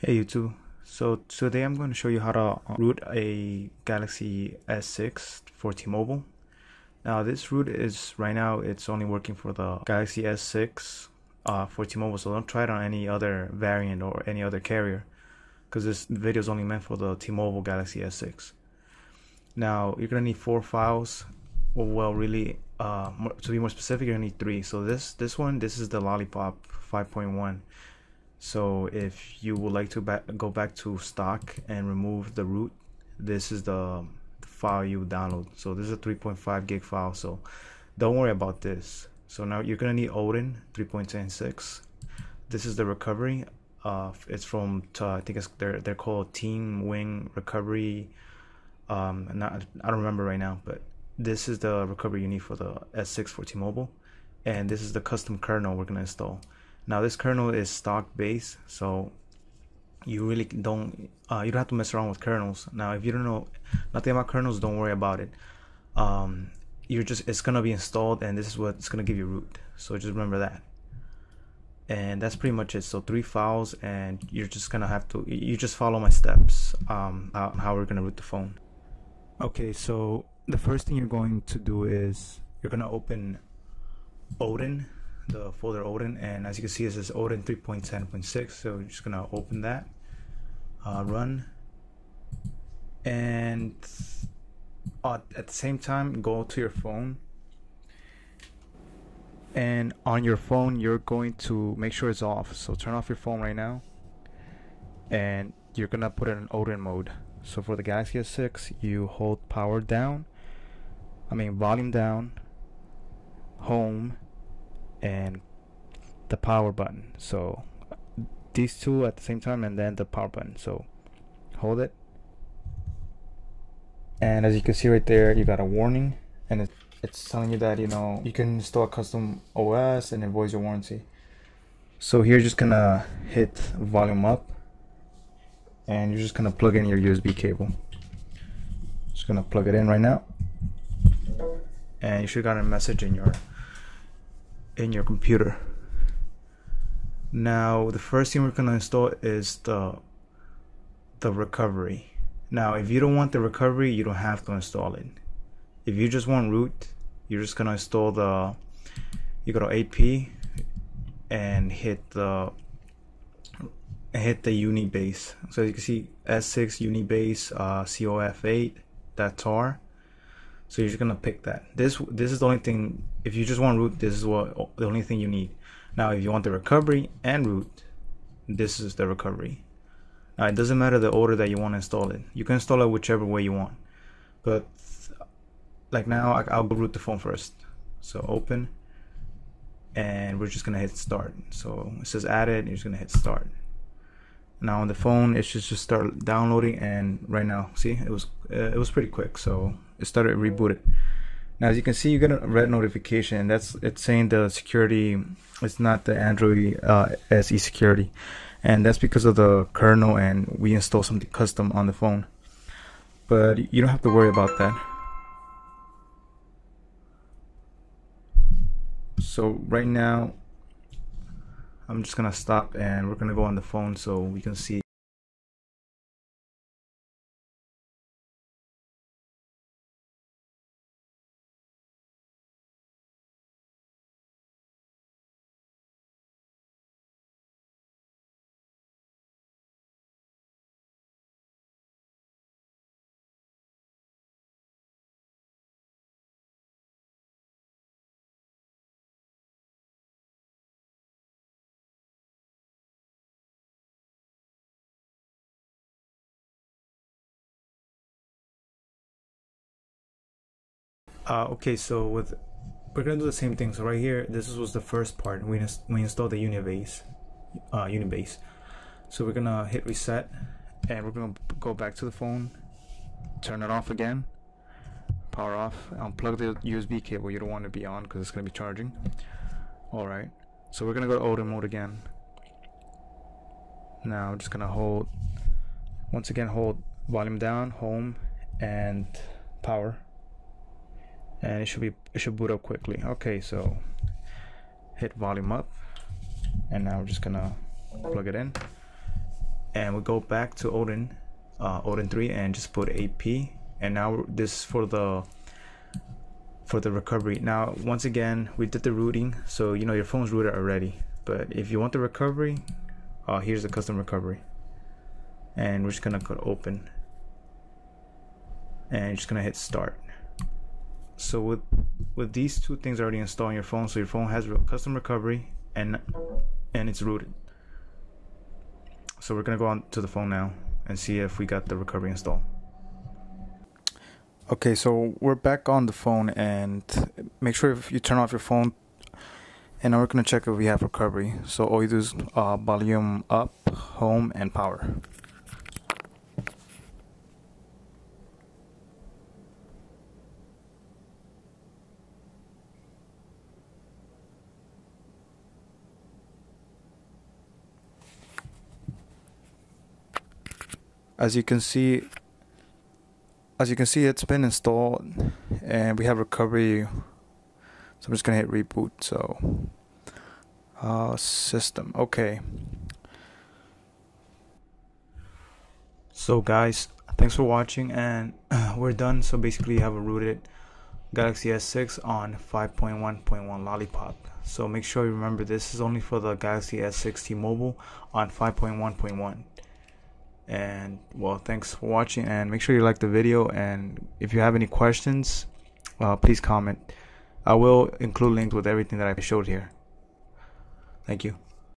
Hey YouTube, so today I'm going to show you how to route a Galaxy S6 for T-Mobile. Now this route is, right now it's only working for the Galaxy S6 for T-Mobile, so don't try it on any other variant or any other carrier, because this video is only meant for the T-Mobile Galaxy S6. Now you're going to need 4 files, well really, to be more specific you're going to need 3. So this is the Lollipop 5.1. So if you would like to go back to stock and remove the root, this is the file you download. So this is a 3.5 gig file, so don't worry about this. So now you're going to need Odin 3.106. This is the recovery. It's from, I think it's, they're called Team Wing recovery. I don't remember right now, but this is the recovery you need for the S6 for T-Mobile. And this is the custom kernel we're going to install. Now this kernel is stock based, so you really don't you don't have to mess around with kernels. Now if you don't know nothing about kernels, don't worry about it. It's gonna be installed, and this is what it's gonna give you root. So just remember that. And that's pretty much it. So 3 files, and you're just gonna have to just follow my steps how we're gonna root the phone. Okay, so the first thing you're going to do is you're gonna open Odin, the folder Odin, and as you can see it says Odin 3.10.6, so we're just gonna open that, run, and at the same time go to your phone, and on your phone you're going to make sure it's off, so turn off your phone right now, and you're gonna put it in Odin mode. So for the Galaxy S6 you hold power down, volume down, home, and the power button, so these two at the same time, and then the power button, so hold it, and as you can see right there you got a warning, and it's telling you that you can install custom OS and invoice your warranty. So here you're just gonna hit volume up, and you're just gonna plug in your USB cable. Just gonna plug it in right now, and you should got a message in your computer. Now the first thing we're going to install is the recovery. Now if you don't want the recovery, you don't have to install it. If you just want root, you're just going to install the, you go to AP and hit the Unibase. So you can see S6 Unibase COF8, that's tar. So you're just gonna pick that. This is the only thing. If you just want root, this is what the only thing you need. Now if you want the recovery and root, this is the recovery. Now it doesn't matter the order that you want to install it. You can install it whichever way you want. But like now, I'll go root the phone first. So open, and we're just gonna hit start. So it says added, and you're just gonna hit start. Now on the phone, it should just start downloading, and right now, see, it was pretty quick. So it started rebooted. Now as you can see, you get a red notification, and it's saying the security, it's not the Android SE security, and that's because of the kernel, and we install something custom on the phone. But you don't have to worry about that. So right now, I'm just gonna stop, and we're gonna go on the phone so we can see. Okay, so we're gonna do the same thing. So right here, this was the first part. We installed the Unibase, So we're gonna hit reset, and we're gonna go back to the phone, turn it off again, power off, unplug the USB cable. You don't want to be on because it's gonna be charging. All right, so we're gonna go to Odin mode again. Now I'm just gonna hold, once again hold volume down, home, and power. And it should boot up quickly. Okay, so hit volume up, and now we're just gonna plug it in, and we'll go back to Odin, Odin 3, and just put AP. And now this for the recovery. Now once again, we did the routing, so you know your phone's rooted already. But if you want the recovery, here's the custom recovery, and we're just gonna go open, and you're just gonna hit start. So with these two things already installed on your phone, so your phone has custom recovery and it's rooted. So we're gonna go on to the phone now and see if we got the recovery installed. Okay, so we're back on the phone, and make sure if you turn off your phone, and now we're gonna check if we have recovery. So all you do is volume up, home, and power. As you can see, it's been installed and we have recovery. So I'm just gonna hit reboot. So system, okay. So guys, thanks for watching, and we're done. So basically you have a rooted Galaxy S6 on 5.1.1 Lollipop. So make sure you remember, this is only for the Galaxy S6 T-Mobile on 5.1.1. And well, thanks for watching, and make sure you like the video, and if you have any questions, please comment. I will include links with everything that I showed here. Thank you.